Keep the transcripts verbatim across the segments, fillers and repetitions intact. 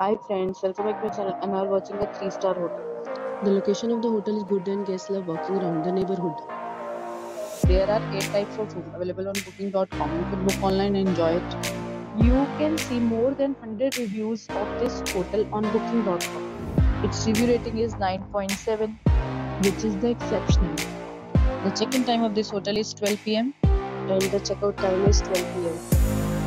Hi friends, welcome back to my channel. I'm now watching a three star hotel. The location of the hotel is good and guests love walking around the neighborhood. There are eight types of rooms available on booking dot com. You can book online and enjoy it. You can see more than one hundred reviews of this hotel on booking dot com. Its review rating is nine point seven, which is the exceptional. The check-in time of this hotel is twelve p m and the checkout time is twelve p m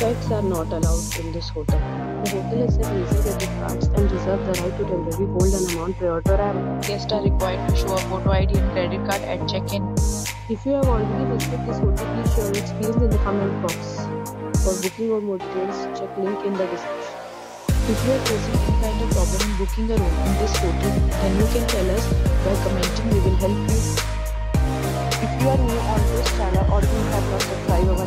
Pets are not allowed in this hotel. The hotel accepts major credit cards and reserves the right to temporarily hold an amount prior to arrival. Guests are required to show a photo I D and credit card at check-in. If you have already visited this hotel, please share your experience in the comment box. For booking or more details, check link in the description. If you are facing any kind of problem in booking a room in this hotel, then you can tell us by commenting. We will help you. If you are new on this channel or you have not subscribed our